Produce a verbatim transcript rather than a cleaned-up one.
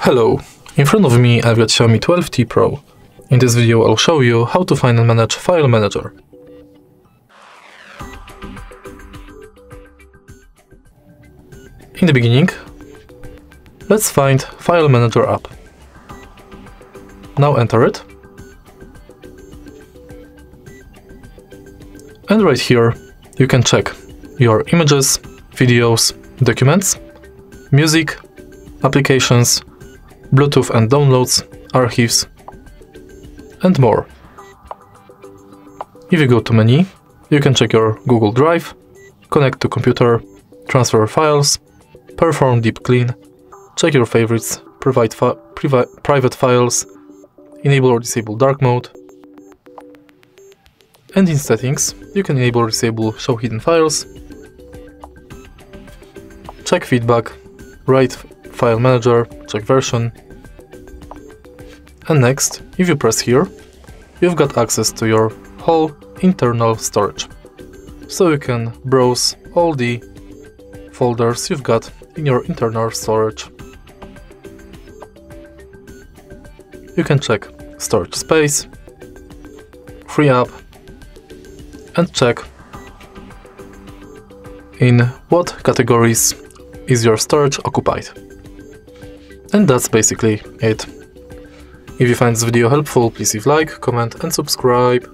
Hello, in front of me I've got Xiaomi twelve T Pro. In this video I'll show you how to find and manage File Manager. In the beginning, let's find File Manager app. Now enter it. And right here you can check your images, videos, documents, music, applications, Bluetooth and downloads, archives, and more. If you go to menu, you can check your Google Drive, connect to computer, transfer files, perform deep clean, check your favorites, provide fi privi private files, enable or disable dark mode, and in settings you can enable or disable show hidden files, check feedback, write File Manager, check version, and next, if you press here, you've got access to your whole internal storage, so you can browse all the folders you've got in your internal storage. You can check storage space, free up, and check in what categories is your storage occupied. And that's basically it. If you find this video helpful, please leave a like, comment and subscribe.